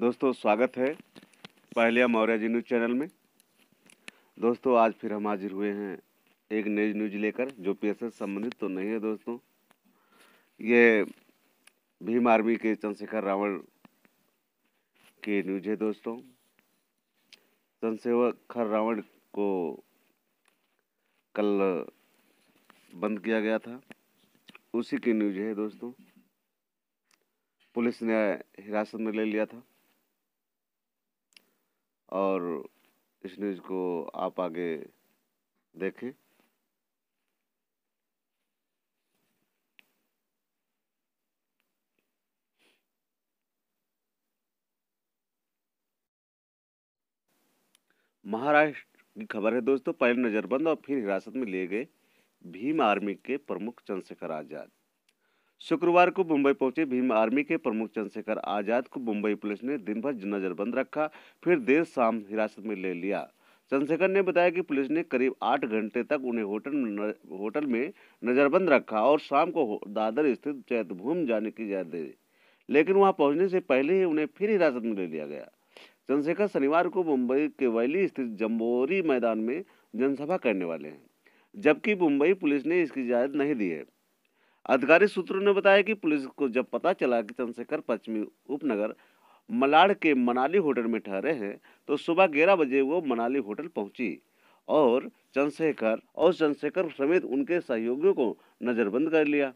दोस्तों स्वागत है पहले मौर्य जी न्यूज चैनल में। दोस्तों आज फिर हम हाजिर हुए हैं एक नई न्यूज लेकर जो पीएस से संबंधित तो नहीं है। दोस्तों ये भीम आर्मी के चंद्रशेखर रावण की न्यूज है। दोस्तों चंद्रशेखर रावण को कल बंद किया गया था, उसी की न्यूज है। दोस्तों पुलिस ने हिरासत में ले लिया था और इस न्यूज़ को आप आगे देखें। महाराष्ट्र की खबर है दोस्तों, पहले नजरबंद और फिर हिरासत में लिए गए भीम आर्मी के प्रमुख चंद्रशेखर आज़ाद। शुक्रवार को मुंबई पहुंचे भीम आर्मी के प्रमुख चंद्रशेखर आज़ाद को मुंबई पुलिस ने दिन भर नजरबंद रखा, फिर देर शाम हिरासत में ले लिया। चंद्रशेखर ने बताया कि पुलिस ने करीब 8 घंटे तक उन्हें होटल में नजरबंद रखा और शाम को दादर स्थित चैतभूमि जाने की इजाजत दी, लेकिन वहां पहुंचने से पहले ही उन्हें फिर हिरासत में ले लिया गया। चंद्रशेखर शनिवार को मुंबई के वैली स्थित जम्बोरी मैदान में जनसभा करने वाले हैं, जबकि मुंबई पुलिस ने इसकी इजाजत नहीं दी है। आधिकारिक सूत्रों ने बताया कि पुलिस को जब पता चला कि चंद्रशेखर पश्चिमी उपनगर मलाड़ के मनाली होटल में ठहरे हैं, तो सुबह 11 बजे वो मनाली होटल पहुंची और चंद्रशेखर समेत उनके सहयोगियों को नजरबंद कर लिया।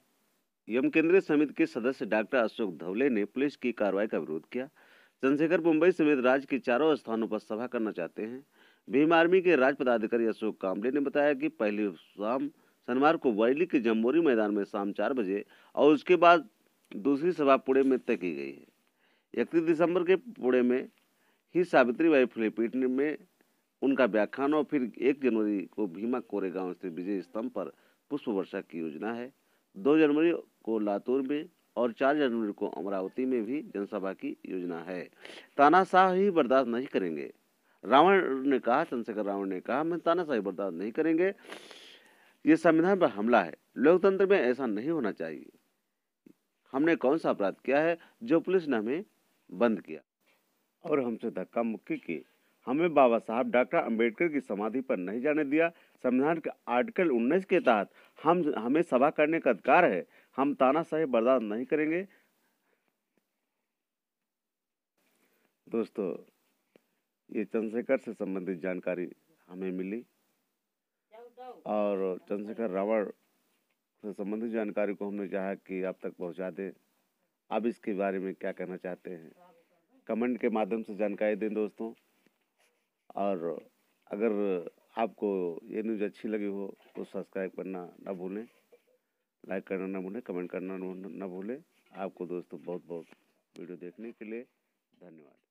यम केंद्रीय समिति के सदस्य डॉक्टर अशोक धवले ने पुलिस की कार्रवाई का विरोध किया। चंद्रशेखर मुंबई समेत राज्य के चारों स्थानों पर सभा करना चाहते हैं। भीम आर्मी के राज्य पदाधिकारी अशोक काम्बले ने बताया कि पहली शाम शनिवार को वैली के जम्बोरी मैदान में शाम 4 बजे और उसके बाद दूसरी सभा पुणे में तय की गई है। 31 दिसंबर के पुणे में ही सावित्री बाई फ्लेपीट में उनका व्याख्यान और फिर 1 जनवरी को भीमा कोरेगा स्थित विजय स्तंभ पर पुष्प वर्षा की योजना है। 2 जनवरी को लातूर में और 4 जनवरी को अमरावती में भी जनसभा की योजना है। तानाशाही बर्दाश्त नहीं करेंगे, रावण ने कहा। चंद्रशेखर रावण ने कहा, मैं तानाशाही बर्दाश्त नहीं करेंगे, ये संविधान पर हमला है, लोकतंत्र में ऐसा नहीं होना चाहिए। हमने कौन सा अपराध किया है जो पुलिस ने हमें बंद किया और हमसे धक्का मुक्की की? हमें बाबा साहब डॉक्टर अंबेडकर की समाधि पर नहीं जाने दिया। संविधान के आर्टिकल 19 के तहत हमें सभा करने का अधिकार है। हम तानाशाही बर्दाश्त नहीं करेंगे। दोस्तों ये चंद्रशेखर से संबंधित जानकारी हमें मिली और चंद्रशेखर रावण से संबंधित जानकारी को हमने चाहा कि आप तक पहुंचा दें। आप इसके बारे में क्या कहना चाहते हैं, कमेंट के माध्यम से जानकारी दें दोस्तों। और अगर आपको ये न्यूज़ अच्छी लगी हो तो सब्सक्राइब करना ना भूलें, लाइक करना ना भूलें, कमेंट करना ना भूलें। आपको दोस्तों बहुत बहुत वीडियो देखने के लिए धन्यवाद।